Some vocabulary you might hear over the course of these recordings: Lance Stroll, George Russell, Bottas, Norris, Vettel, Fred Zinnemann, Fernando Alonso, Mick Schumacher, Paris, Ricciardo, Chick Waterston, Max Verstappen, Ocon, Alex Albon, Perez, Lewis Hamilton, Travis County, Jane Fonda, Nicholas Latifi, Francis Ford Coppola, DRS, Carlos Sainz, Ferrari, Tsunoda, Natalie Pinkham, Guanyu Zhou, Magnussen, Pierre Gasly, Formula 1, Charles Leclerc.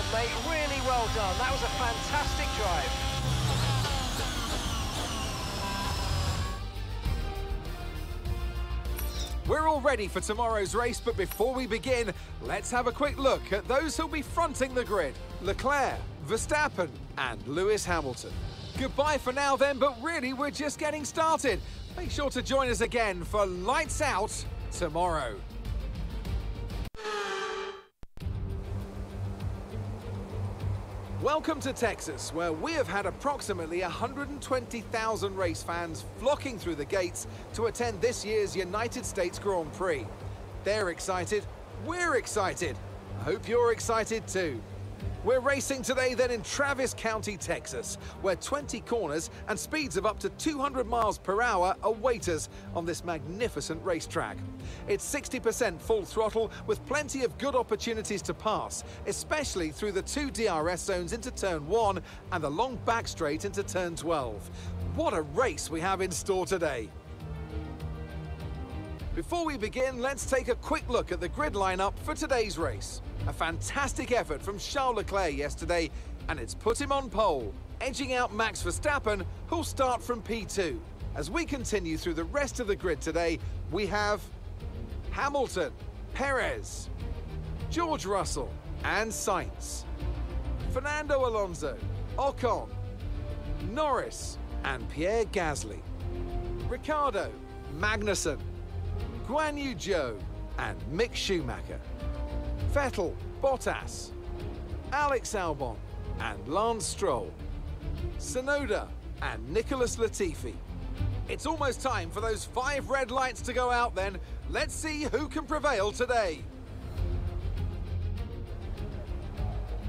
job, mate. Really well done. That was a fantastic drive. We're all ready for tomorrow's race, but before we begin, let's have a quick look at those who'll be fronting the grid. Leclerc, Verstappen and Lewis Hamilton. Goodbye for now then, but really we're just getting started. Make sure to join us again for Lights Out tomorrow. Welcome to Texas, where we have had approximately 120,000 race fans flocking through the gates to attend this year's United States Grand Prix. They're excited, we're excited, I hope you're excited too. We're racing today then in Travis County, Texas, where 20 corners and speeds of up to 200 miles per hour await us on this magnificent racetrack. It's 60% full throttle with plenty of good opportunities to pass, especially through the two DRS zones into turn 1 and the long back straight into turn 12. What a race we have in store today. Before we begin, let's take a quick look at the grid lineup for today's race. A fantastic effort from Charles Leclerc yesterday, and it's put him on pole, edging out Max Verstappen, who'll start from P2. As we continue through the rest of the grid today, we have Hamilton, Perez, George Russell, and Sainz, Fernando Alonso, Ocon, Norris, and Pierre Gasly, Ricciardo, Magnussen, Guanyu Zhou, and Mick Schumacher. Vettel, Bottas, Alex Albon and Lance Stroll, Tsunoda and Nicholas Latifi. It's almost time for those 5 red lights to go out then. Let's see who can prevail today.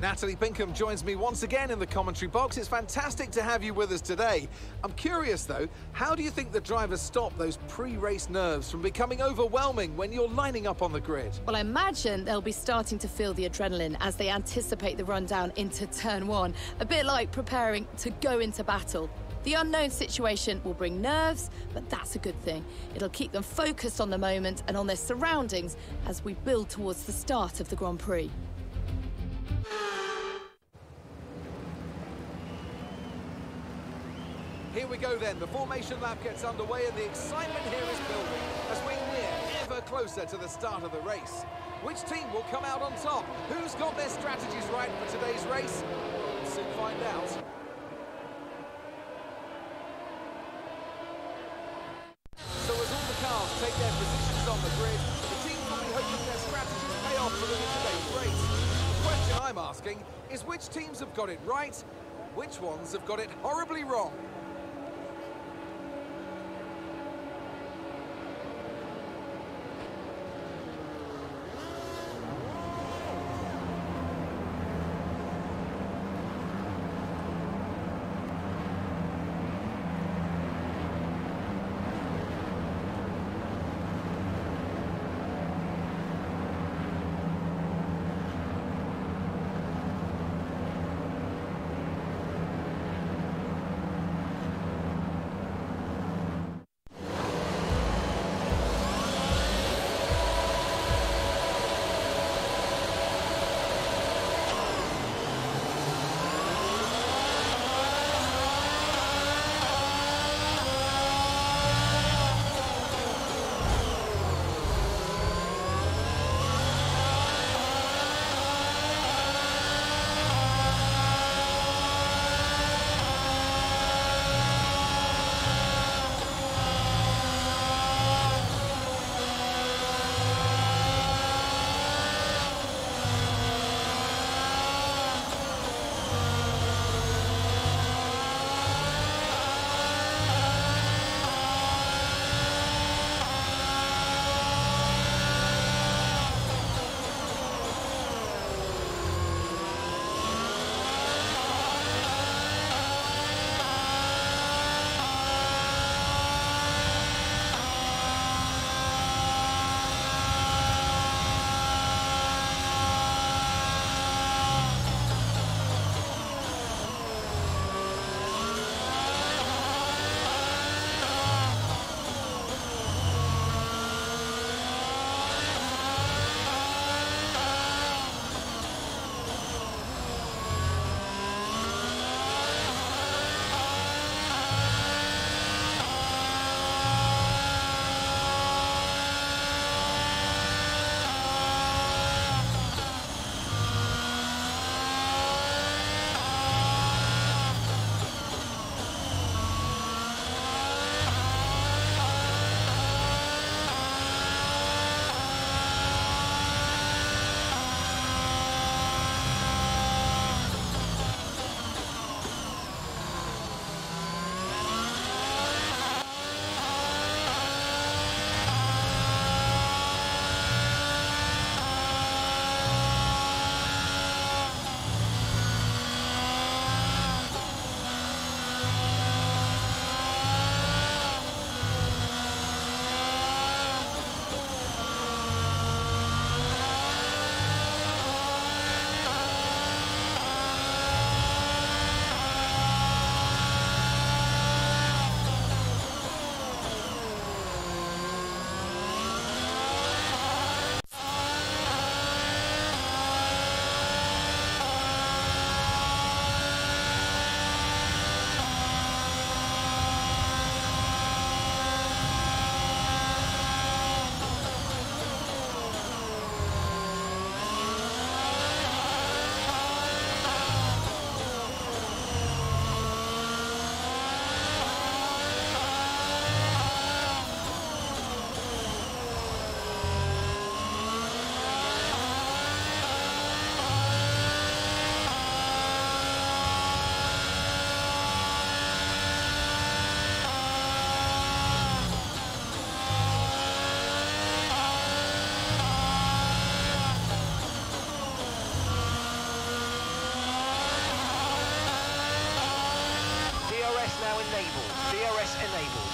Natalie Pinkham joins me once again in the commentary box. It's fantastic to have you with us today. I'm curious though, how do you think the drivers stop those pre-race nerves from becoming overwhelming when you're lining up on the grid? Well, I imagine they'll be starting to feel the adrenaline as they anticipate the rundown into turn 1, a bit like preparing to go into battle. The unknown situation will bring nerves, but that's a good thing. It'll keep them focused on the moment and on their surroundings as we build towards the start of the Grand Prix. Here we go then, the formation lap gets underway and the excitement here is building as we near ever closer to the start of the race. Which team will come out on top? Who's got their strategies right for today's race? We'll soon find out. So as all the cars take their positions on the grid, the team will be hoping their strategies pay off for them in today's race. The question I'm asking is which teams have got it right, which ones have got it horribly wrong? now enabled, DRS enabled.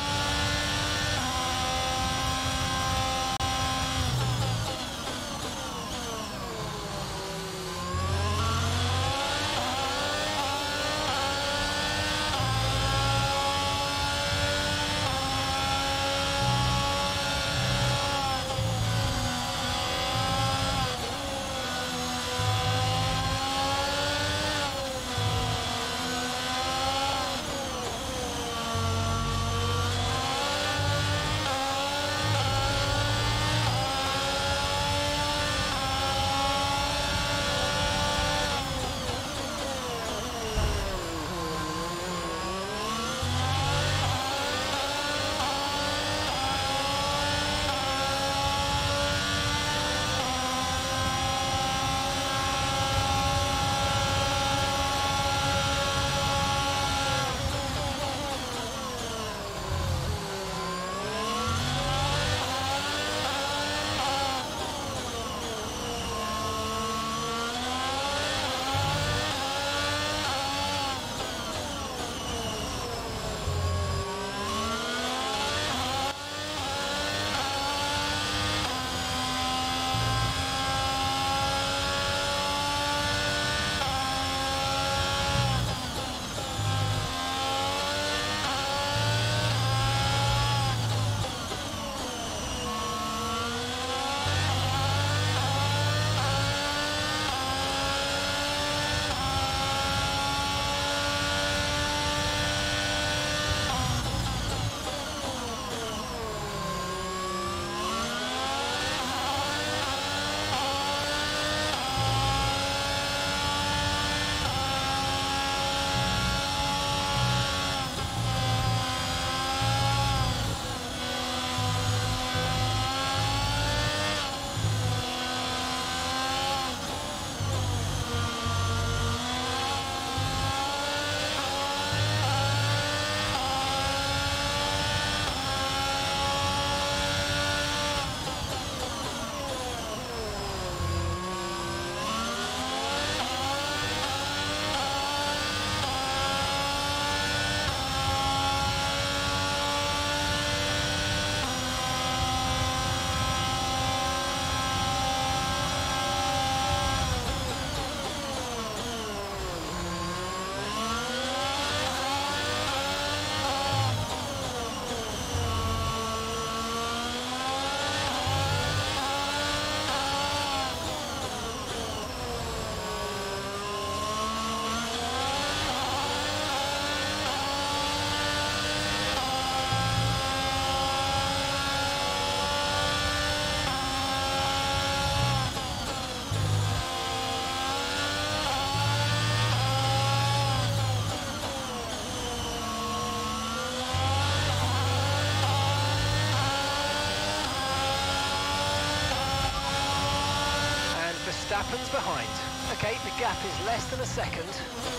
Verstappen's behind. Okay, the gap is less than a second.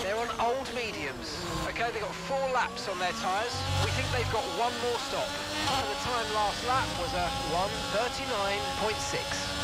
They're on old mediums. Okay, they've got 4 laps on their tyres. We think they've got 1 more stop. And the time last lap was a 1:39.6.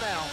now.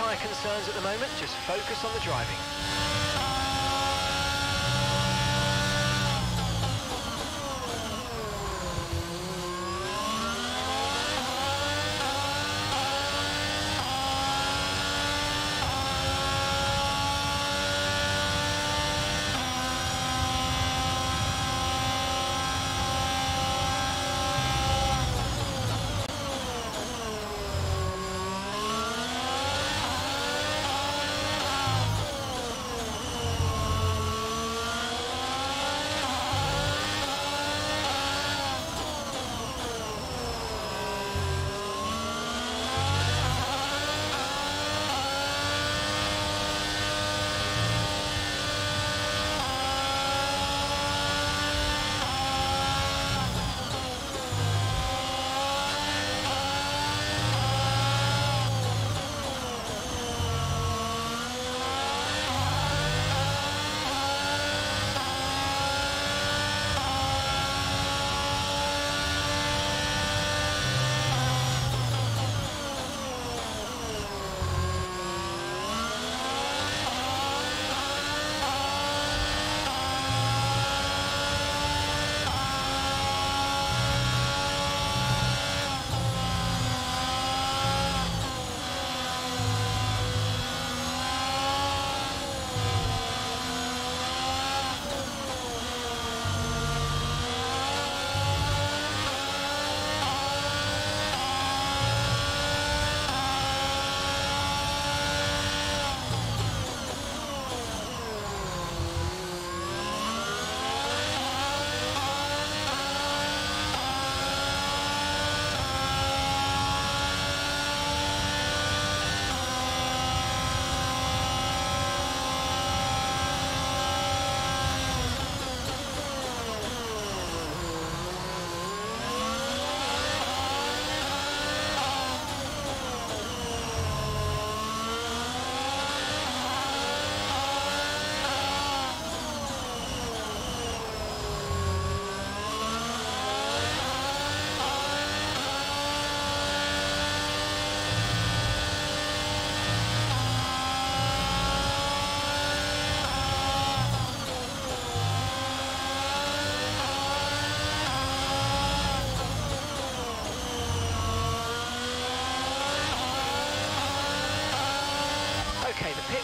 tyre concerns at the moment, just focus on the driving.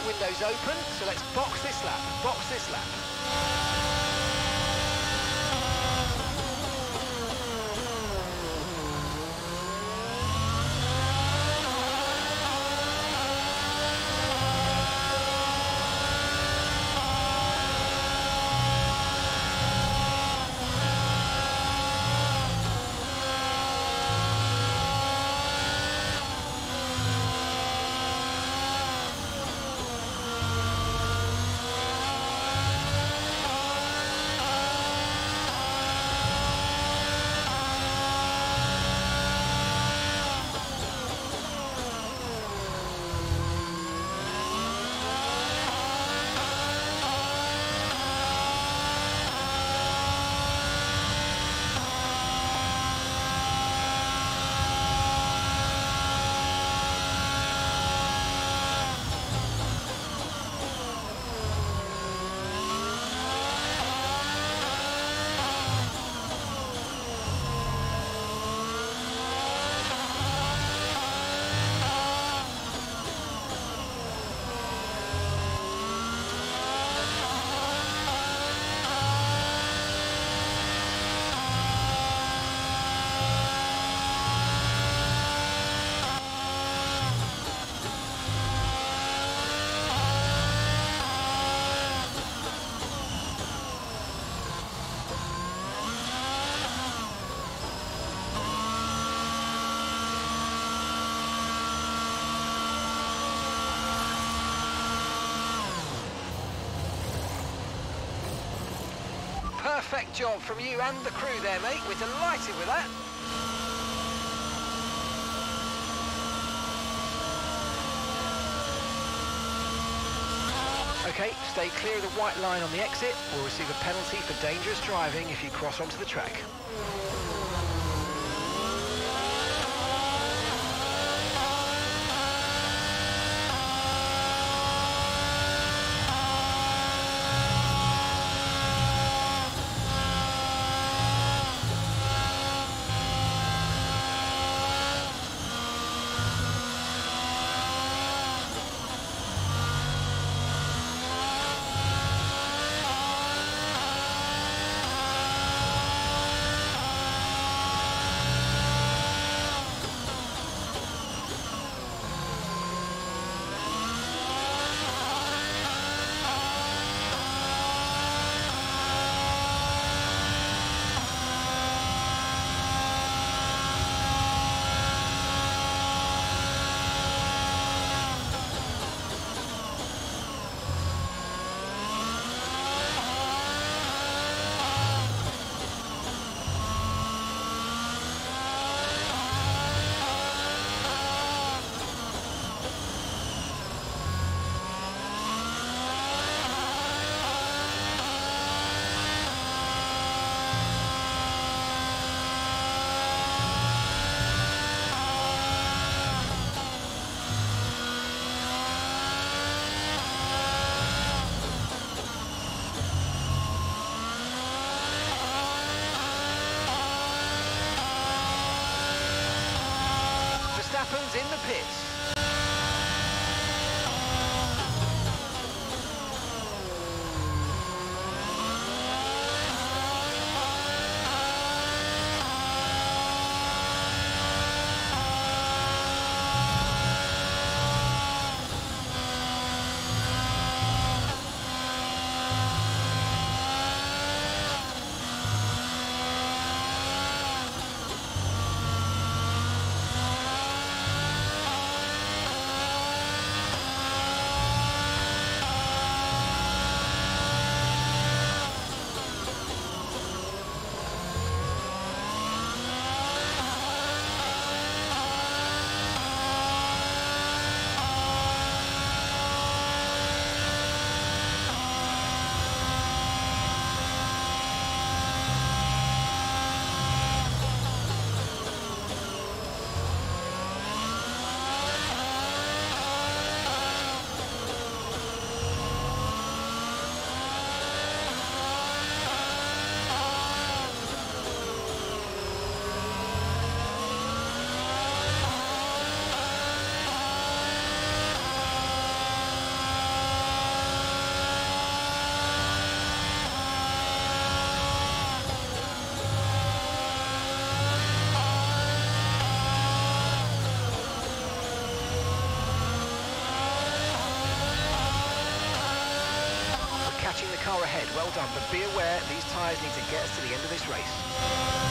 Window's open, so let's box this lap, box this lap. Perfect job from you and the crew there, mate. We're delighted with that. Okay, stay clear of the white line on the exit. We'll receive a penalty for dangerous driving if you cross onto the track. happens in the pits. Car ahead, well done, but be aware these tyres need to get us to the end of this race.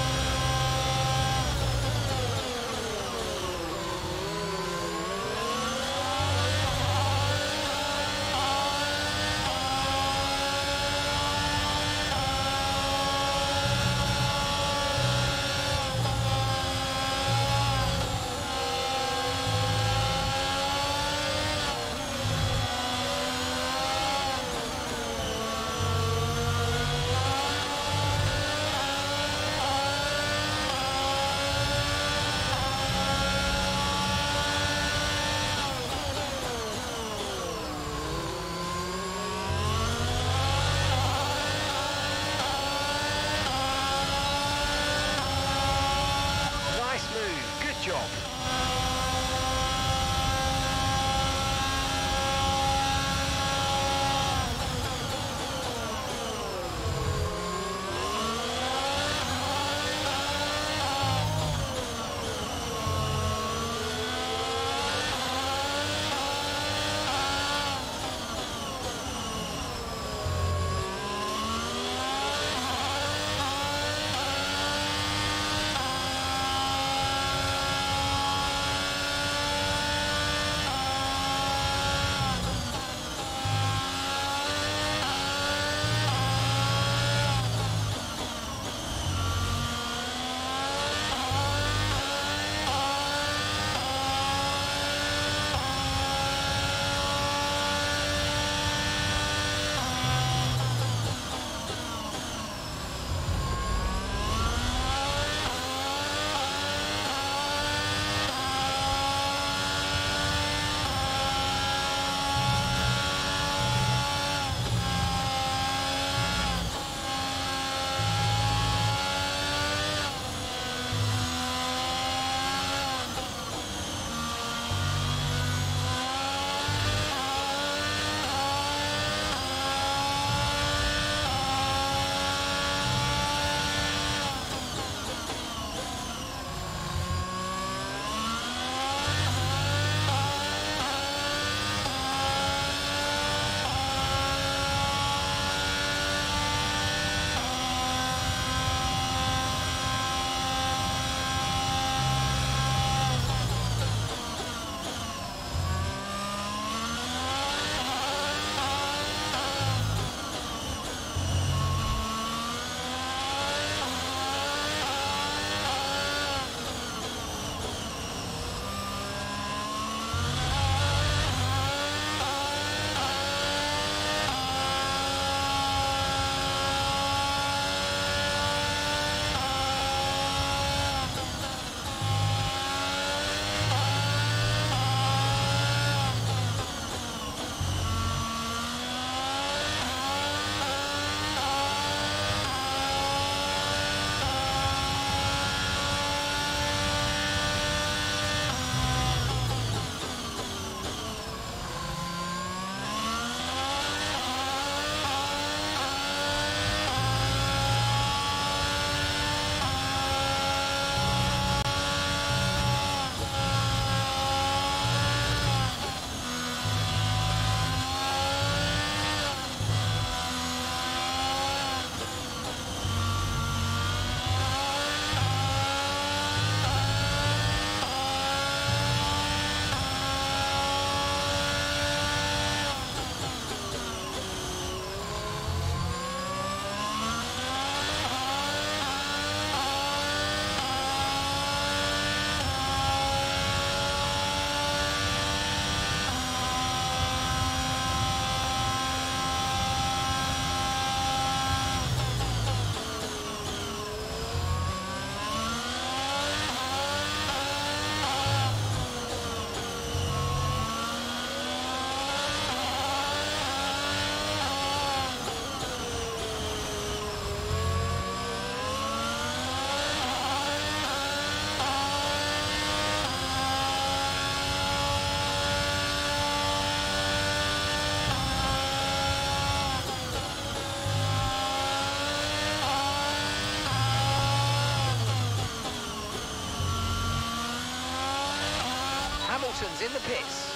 Hamilton's in the pits.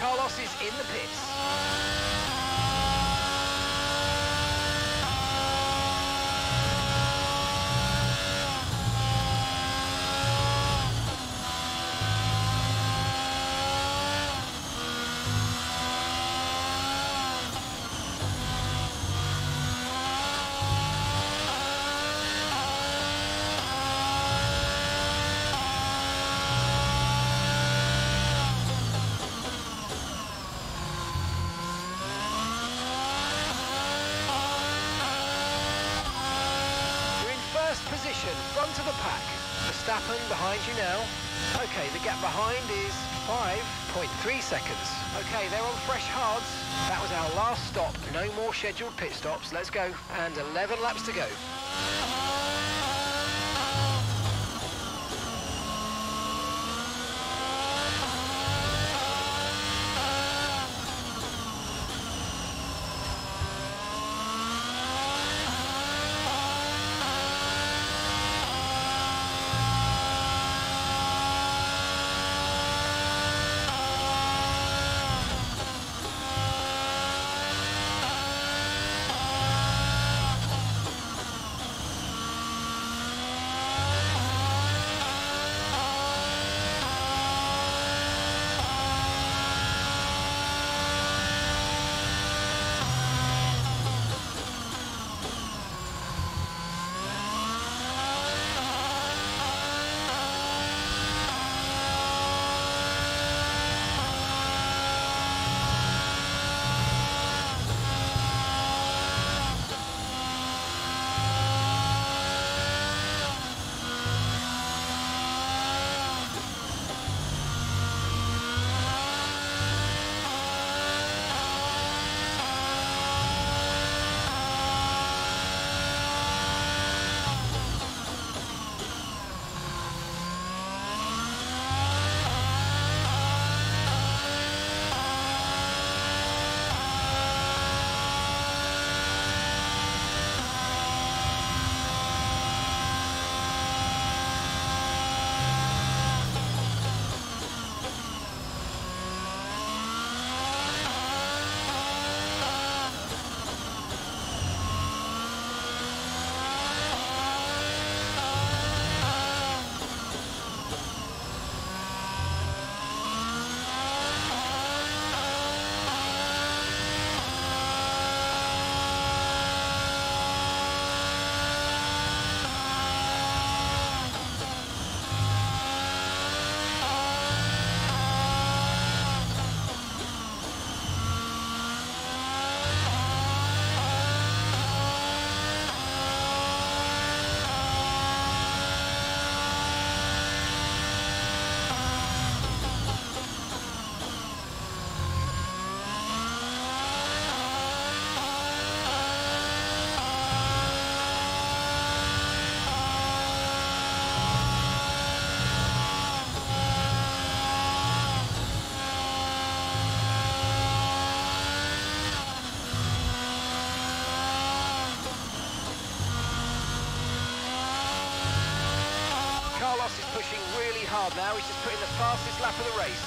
Carlos is in the pits. Front of the pack, Verstappen behind you now. Okay, the gap behind is 5.3 seconds. Okay, they're on fresh hards. That was our last stop. No more scheduled pit stops. Let's go. And 11 laps to go. Now he's just putting the fastest lap of the race.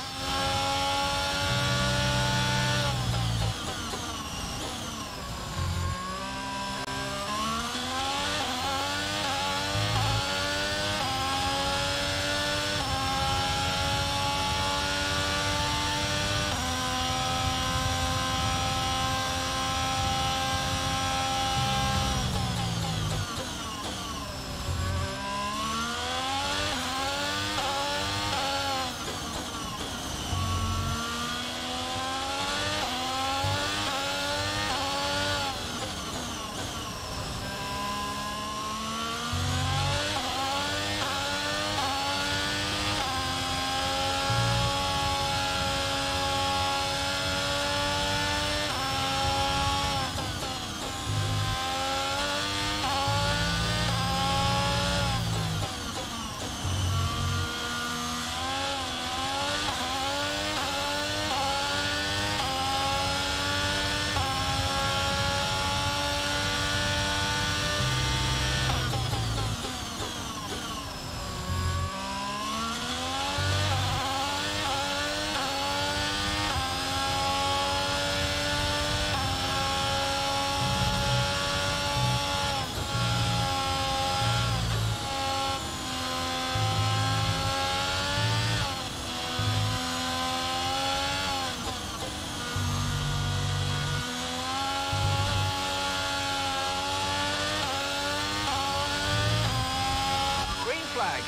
flag.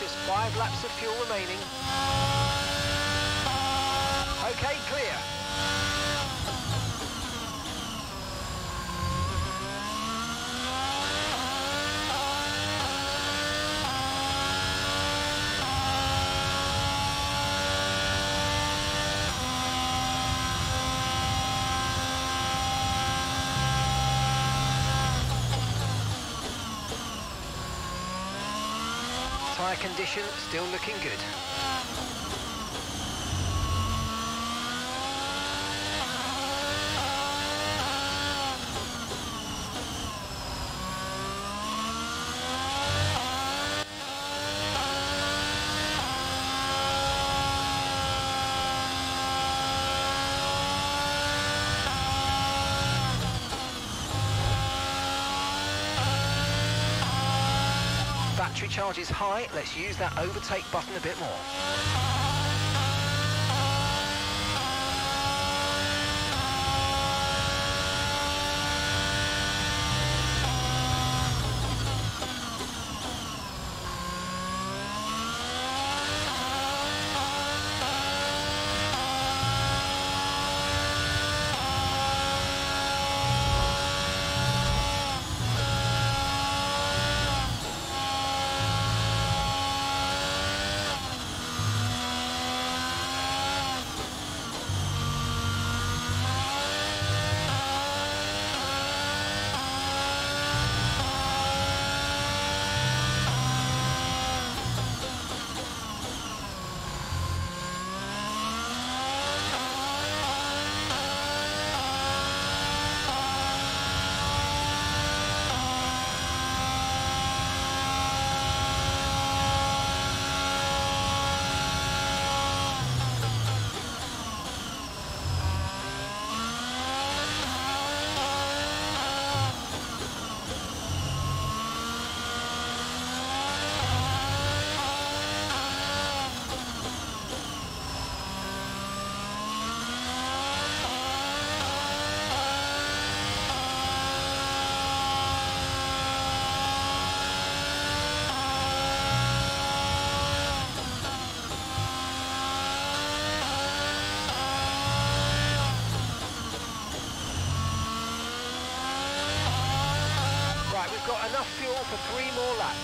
Just 5 laps of fuel remaining. Okay, clear. tyre condition still looking good. Battery charge is high, let's use that overtake button a bit more. Enough fuel for 3 more laps.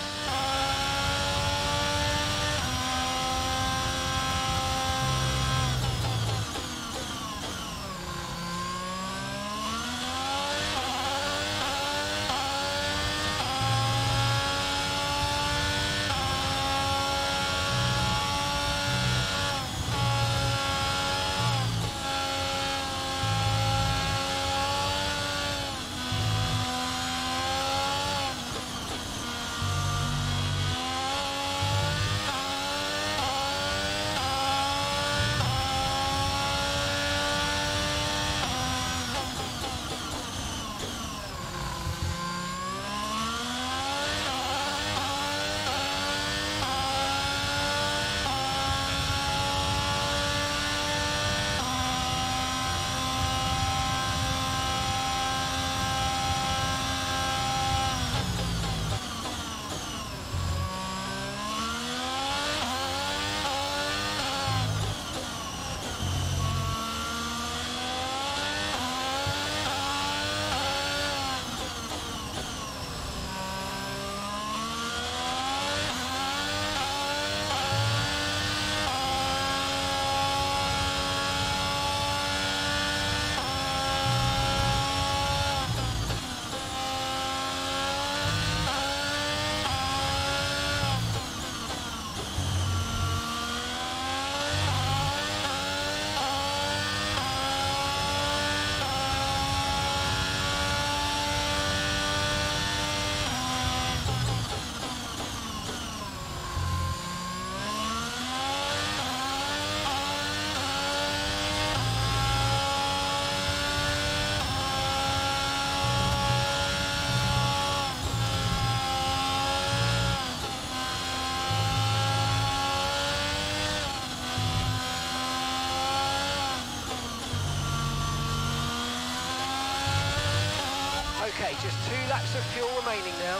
Okay, just 2 laps of fuel remaining now.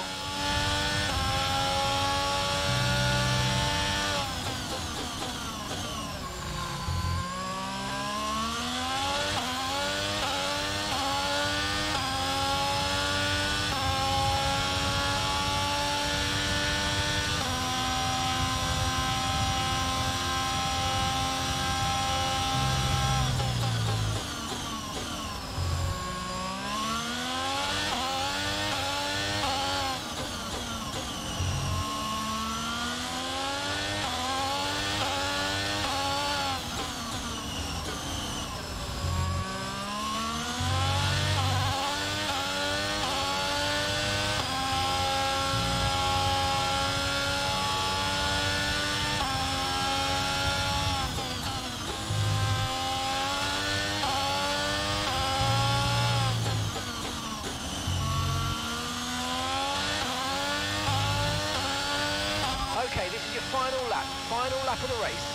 final lap of the race.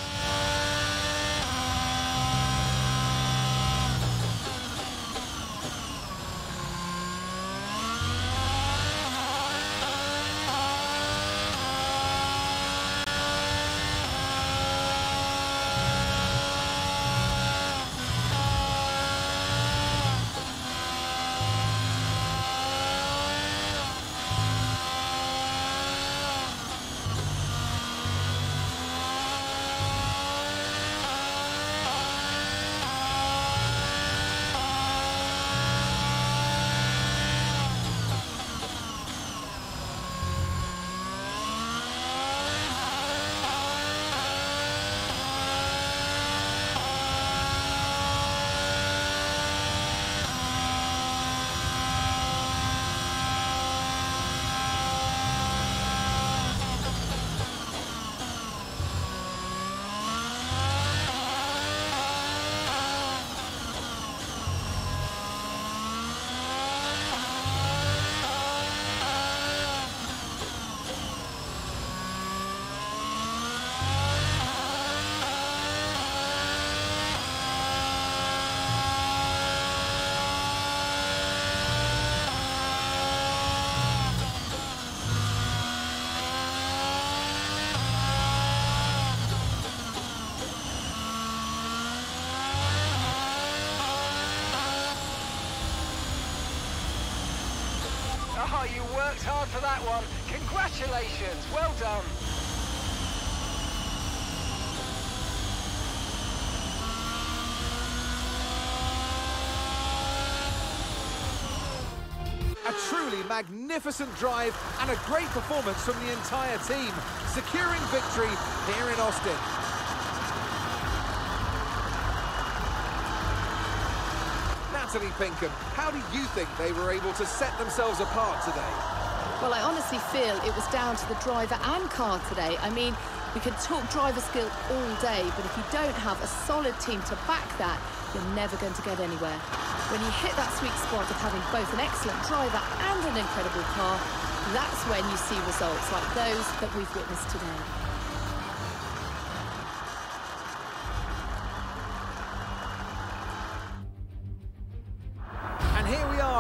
Oh, you worked hard for that one. Congratulations, well done. A truly magnificent drive and a great performance from the entire team, securing victory here in Austin. Natalie Pinkham, how do you think they were able to set themselves apart today? Well, I honestly feel it was down to the driver and car today. I mean, we could talk driver skill all day, but if you don't have a solid team to back that, you're never going to get anywhere. When you hit that sweet spot of having both an excellent driver and an incredible car, that's when you see results like those that we've witnessed today.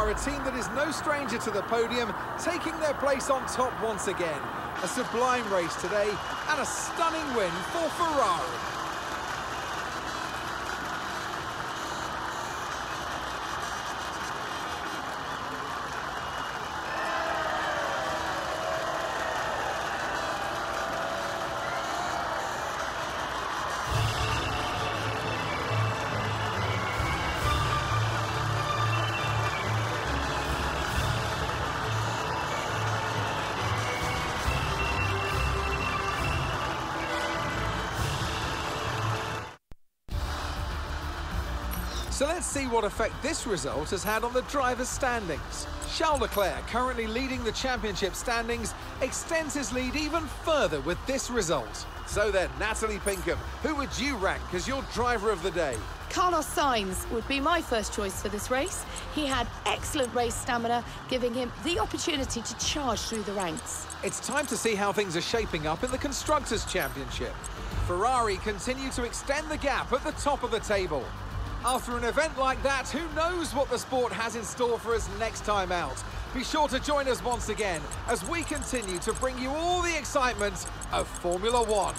A team that is no stranger to the podium, taking their place on top once again. A sublime race today and a stunning win for Ferrari. So let's see what effect this result has had on the drivers' standings. Charles Leclerc, currently leading the championship standings, extends his lead even further with this result. So then, Natalie Pinkham, who would you rank as your driver of the day? Carlos Sainz would be my first choice for this race. He had excellent race stamina, giving him the opportunity to charge through the ranks. It's time to see how things are shaping up in the Constructors' Championship. Ferrari continue to extend the gap at the top of the table. After an event like that, who knows what the sport has in store for us next time out? Be sure to join us once again as we continue to bring you all the excitement of Formula One.